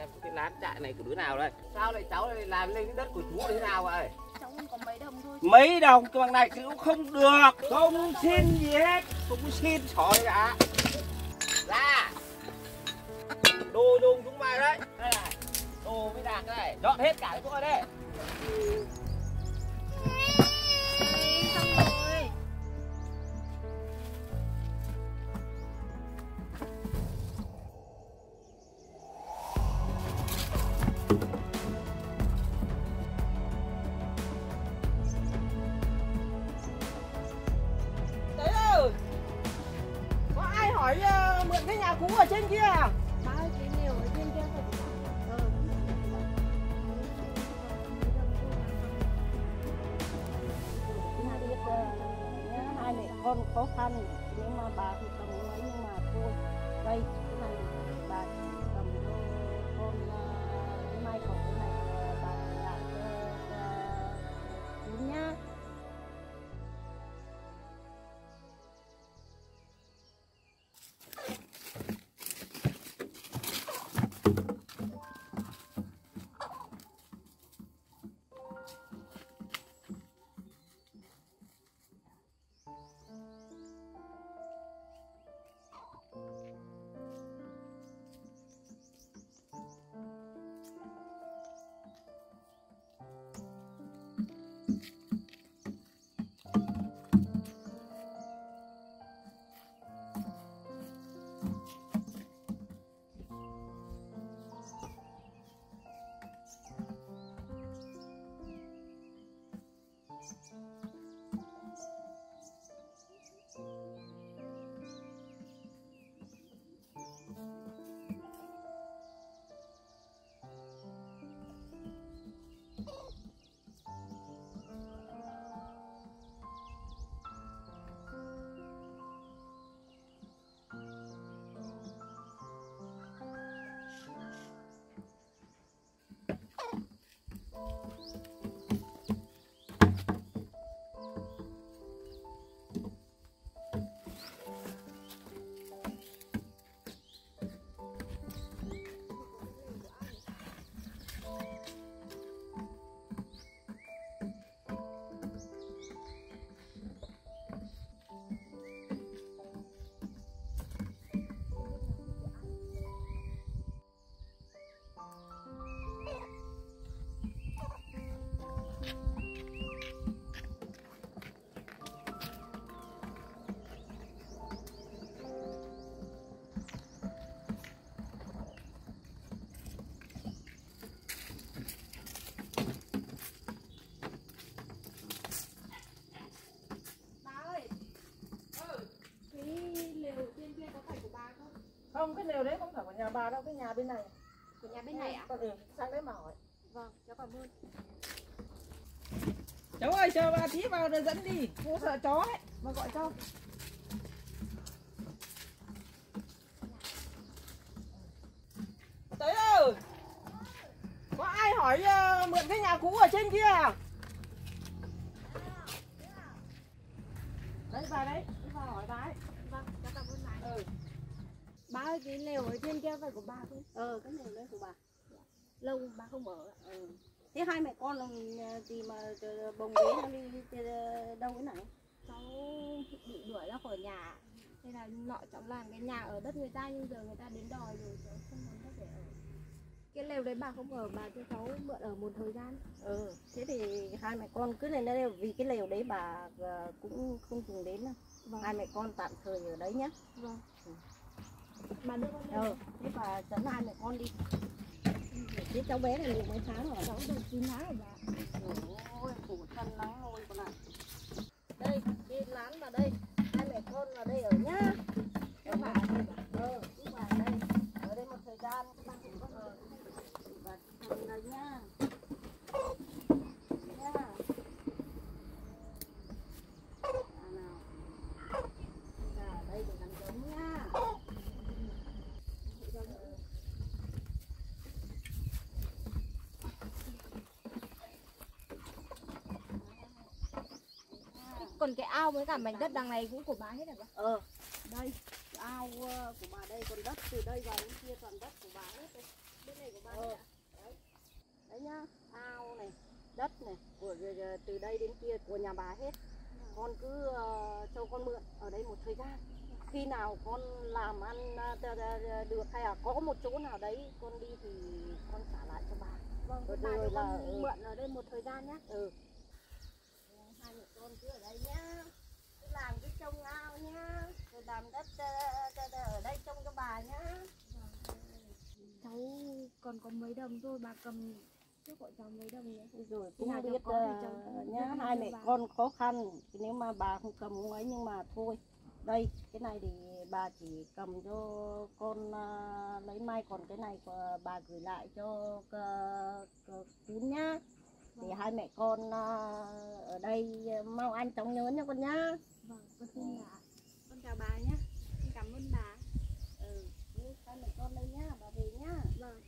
xem cái lán trại này của đứa nào đây. Sao lại cháu lại làm lên cái đất của chú thế nào vậy? Cháu cũng có mấy đồng thôi. Mấy đồng cái bằng này cũng không được, không xin gì hết, cũng xin sỏi cả. Ra đồ dùng chúng mày đấy, đây này, đồ với đạc này, dọn hết cả cái chỗ này đây. Mượn cái nhà cũ ở trên kia à? Má ơi, cái nhiều ở trên kia thật. Má biết hai mẹ con khó khăn, nhưng mà bà thì cầm nói, nhưng mà thôi đây cái này bà cầm con mai còn cái này bà làm cho nhá. Không, cái lều đấy không phải của nhà bà đâu, cái nhà bên này. Của nhà bên này ạ? À? Ừ, sang đấy mà hỏi. Vâng, cháu cảm ơn. Cháu ơi, chờ bà tí vào rồi dẫn đi. Cô sợ chó ấy, mà gọi cháu. Tới rồi. Có ai hỏi mượn cái nhà cũ ở trên kia à? Đấy, bà đấy, đi vào hỏi bà ấy. Vâng, cháu cảm ơn bà ấy. Ừ. Bà ơi, cái lều ở trên kia phải của bà không? Cái lều đấy của bà. Lâu bà không ở. Thế hai mẹ con thì mà bồng bế đi đâu cái này? Cháu bị đuổi ra khỏi nhà. Thế là nọ cháu làm cái nhà ở đất người ta, nhưng giờ người ta đến đòi rồi, cháu không muốn đất để ở. Cái lều đấy bà không ở, bà cho cháu mượn ở một thời gian. Thế thì hai mẹ con cứ này nó, vì cái lều đấy bà cũng không dùng đến đâu. Vâng. Hai mẹ con tạm thời ở đấy nhé. Vâng. Mà đưa con lên. Thế bà dẫn hai mẹ con đi. Thế cháu bé này được mấy tháng rồi? Cháu được 9 tháng rồi bà. Ôi, khổ thân nắng nôi con ạ. Đây, đi lán vào đây. Hai mẹ con vào đây ở nhá. Cháu bà ở đây. Chú bà ở đây. Ở đây một thời gian. Bà cũng có ở. Bà thân đấy nhá. Còn cái ao với cả mảnh đất đằng này cũng của bà hết rồi bà. Đây, ao của bà đây, còn đất từ đây vào đến kia toàn đất của bà hết đây. Bên này của bà Đấy nhá, ao này, đất này, của từ đây đến kia của nhà bà hết. Con cứ cho con mượn ở đây một thời gian. Khi nào con làm ăn được hay là có một chỗ nào đấy con đi thì con trả lại cho bà. Vâng, bà cho con mượn ở đây một thời gian nhé. Ừ. Hai mẹ con cứ ở đây nhá. Cứ làm cái trông ao nhá. Rồi làm đất ở đây trông cho bà nhá. Cháu còn có mấy đồng thôi, bà cầm trước gọi cháu mấy đồng nữa. Rồi cũng không biết nhá, hai mẹ con khó khăn. Nếu mà bà không cầm không ấy nhưng mà thôi. Đây, cái này thì bà chỉ cầm cho con lấy may, còn cái này bà gửi lại cho chú nhá. Thì hai mẹ con ở đây mau ăn chóng nhớ nha con nhá. Vâng, con xin ạ. Con chào bà nhá. Con cảm ơn bà. Ừ, hai mẹ con đây nhá, bà về nhá. Vâng.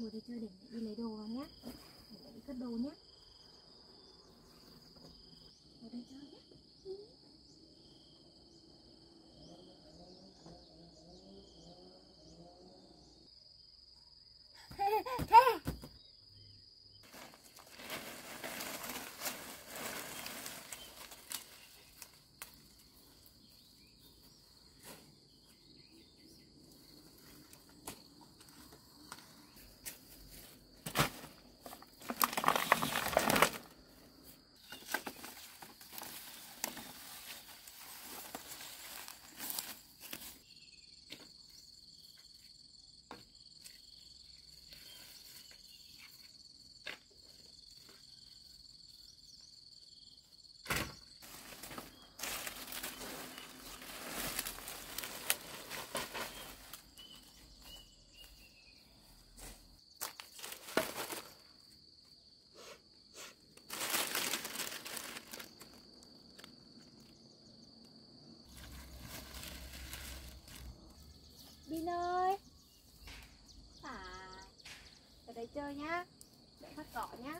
Ngồi đây chơi để đi lấy đồ nhé, để đi cất đồ nhé. Ngồi đây chơi nhé. Linh ơi. Ở đây chơi nhá. Để phát cỏ nhá.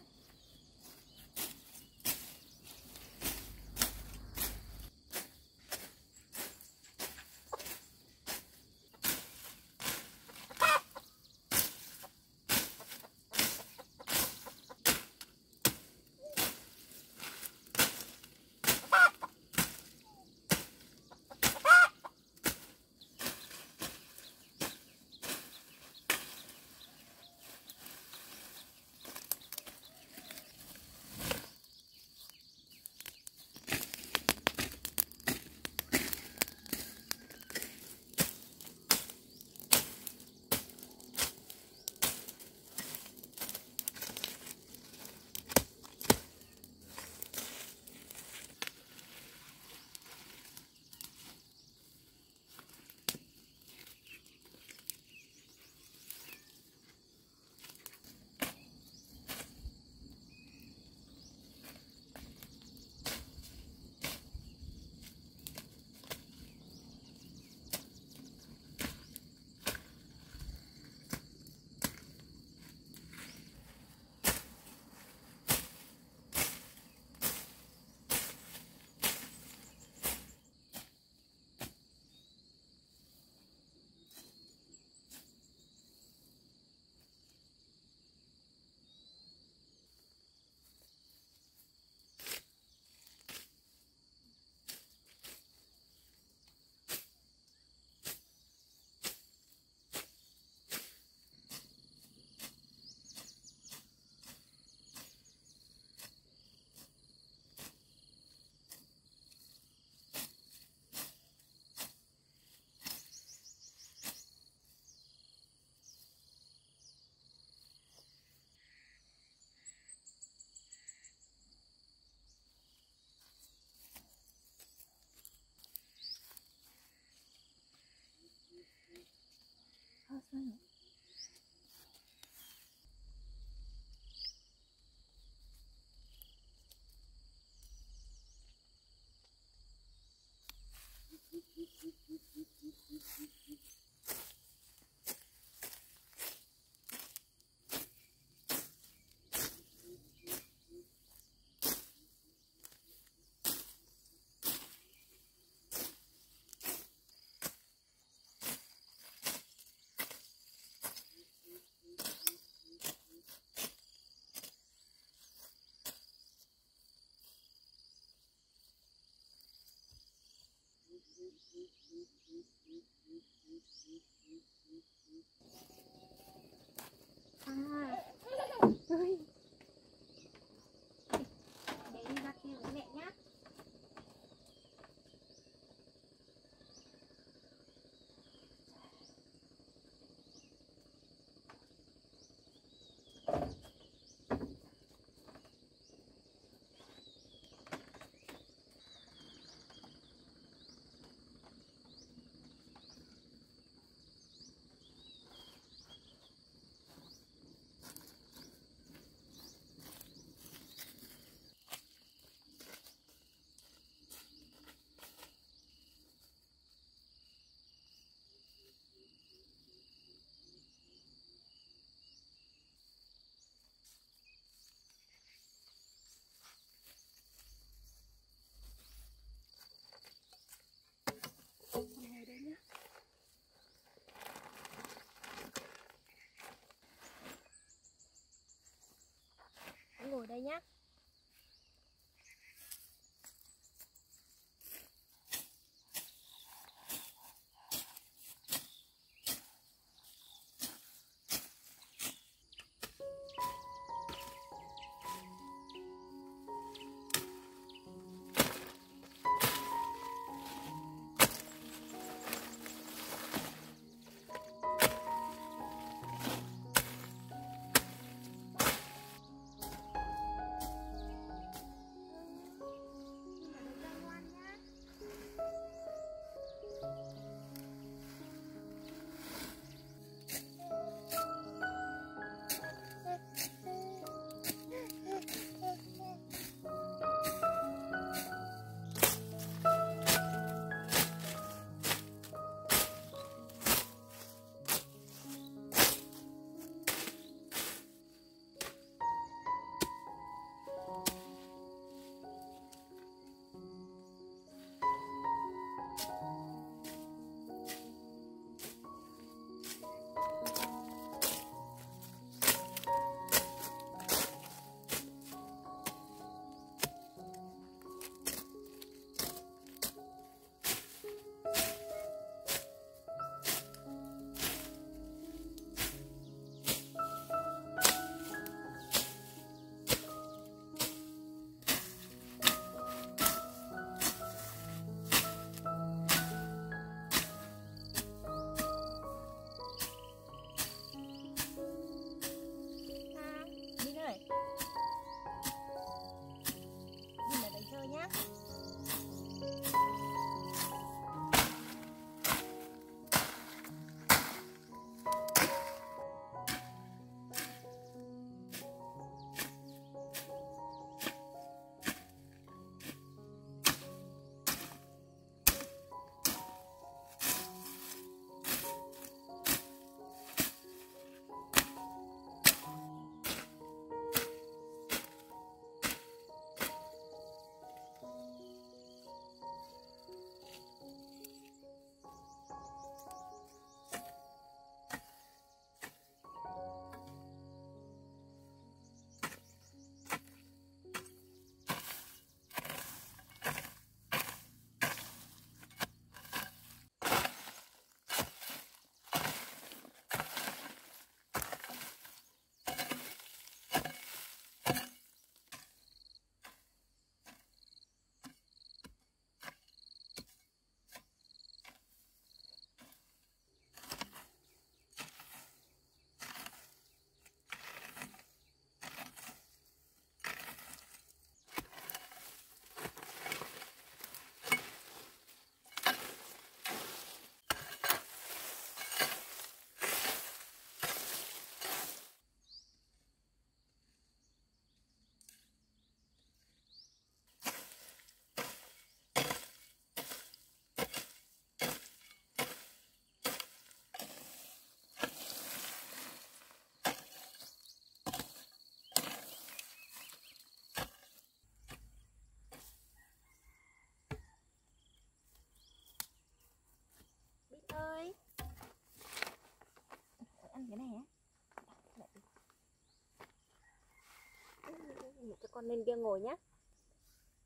lên kia ngồi nhé.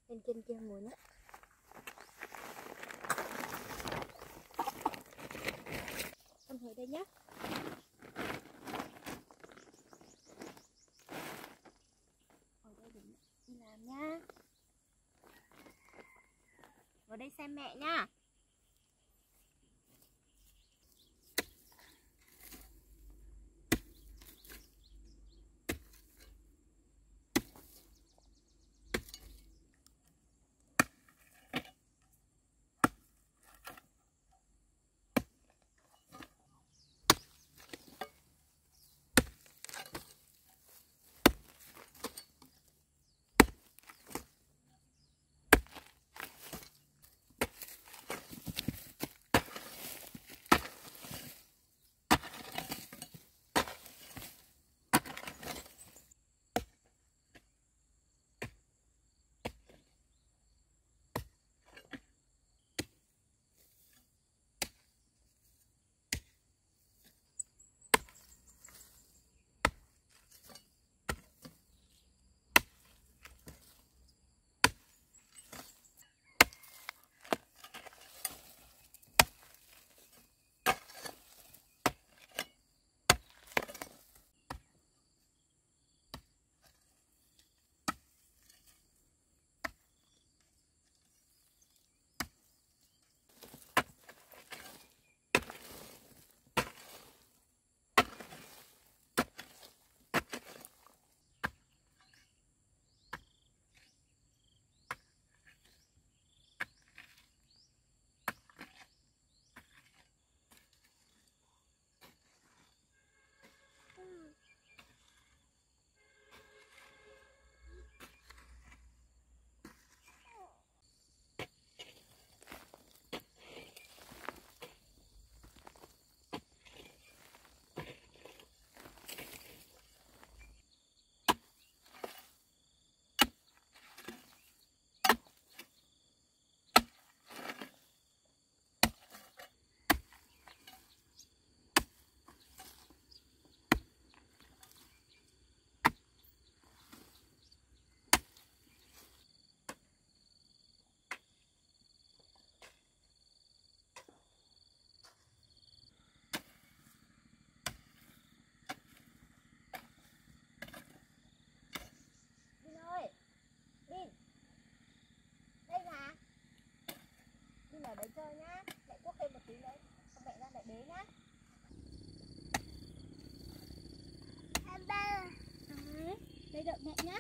Lên trên kia ngồi nhé. Em ngồi đây nhé. Ngồi đây để đi làm nhá. Ngồi đây xem mẹ nhá. Để chơi nhá, lại cuốc thêm một tí nữa, con mẹ ra lại bế nhá. Em ba, đây đợi mẹ nhá.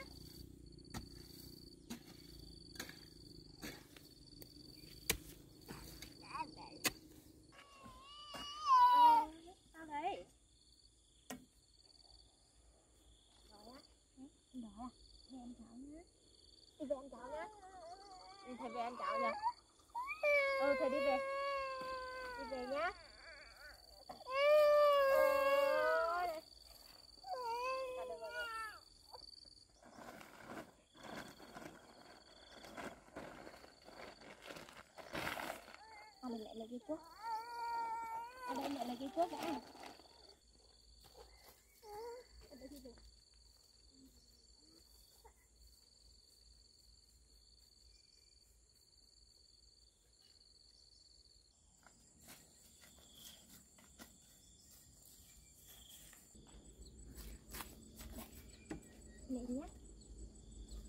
Sao đấy? Đó, đó, về ăn cháo nhá. Đi về ăn cháo nhá. Đi thầy về ăn cháo nhá. Ừ, thầy đi về nhá. À, mình lại lấy cái cuốc. À, đây mẹ lấy cái cuốc đã. Mẹ nhé. Dạ,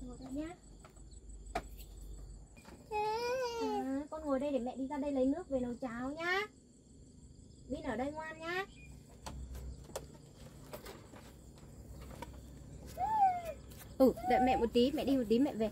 ngồi đây nhá. À, con ngồi đây để mẹ đi ra đây lấy nước về nấu cháo nhá. Bin ở đây ngoan nhá. Ừ, đợi mẹ một tí, mẹ đi một tí mẹ về.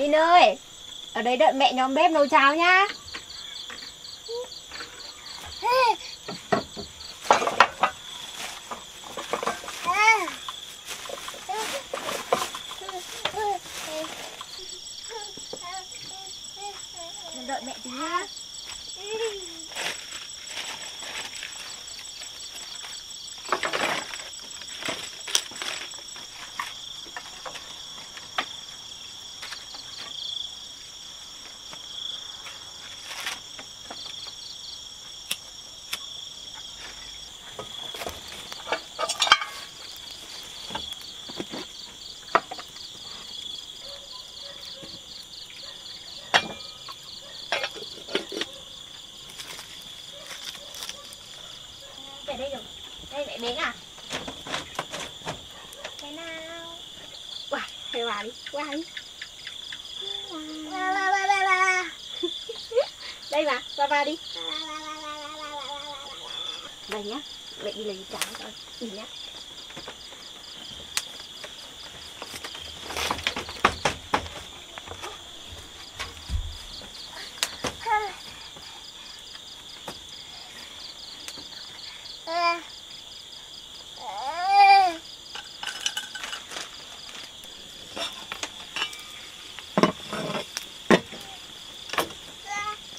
Linh ơi, ở đấy đợi mẹ nhóm bếp nấu cháo nhá. Đợi mẹ tí nhá. Đây rồi. Đây mẹ miếng à? Cái nào? Wow, phải vào đi, qua đi. Đây mà, vào đi. Đây nhá, mẹ đi lấy cháo coi, nhìn nhá.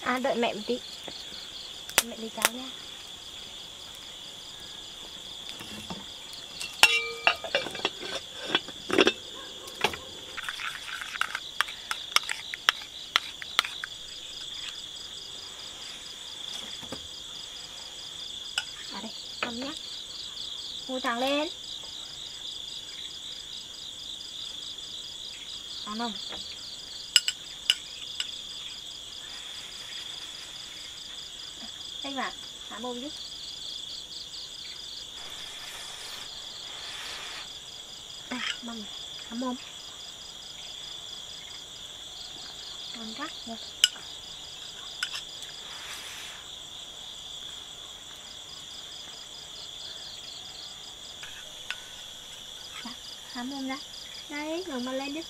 À, đợi mẹ một tí. Mẹ lấy cháo nha. À đây, cầm nhá. Ngồi thẳng lên. Ăn không? Đây mà, thả mông chứ. Đây, mông, thả mông. Ngon quá. Thả mông ra. Đấy, ngừng mà lên đi.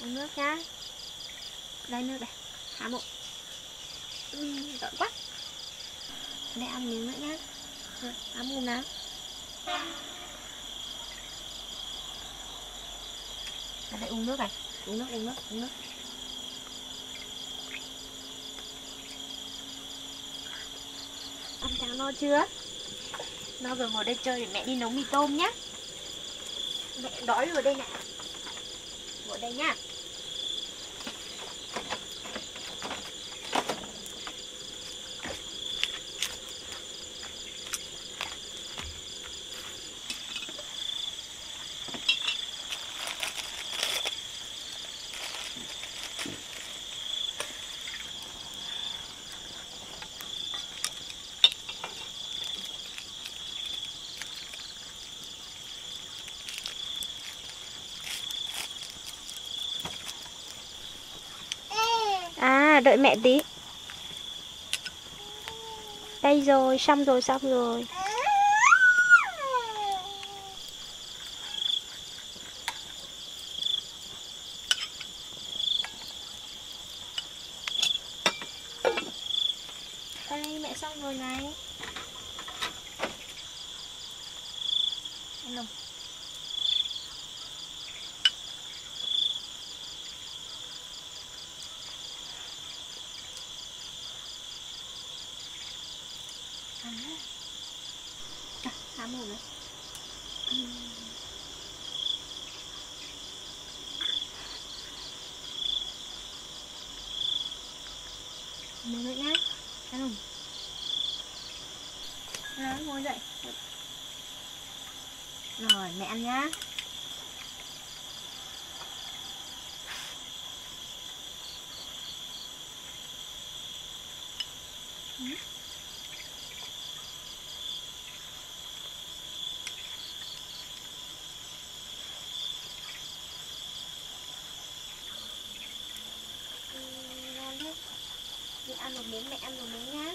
Uống nước nhá. Đây nước đây, thả mông. Đợi quá. Để ăn miếng nữa nhá. Ăn mồm nào. Để lại uống nước này. Uống nước. Ăn cháo no chưa? No rồi, ngồi đây chơi để mẹ đi nấu mì tôm nhá. Mẹ đói rồi đây nè. Ngồi đây nhá. Đợi mẹ tí. Đây rồi, xong rồi. Đây mẹ xong rồi này. Ăn không? Thả mồm đấy. Mồm dậy nhá. Ăn không? Rồi, ngồi dậy. Rồi, mẹ ăn nhá. Ăn một miếng, mẹ ăn một miếng nhá.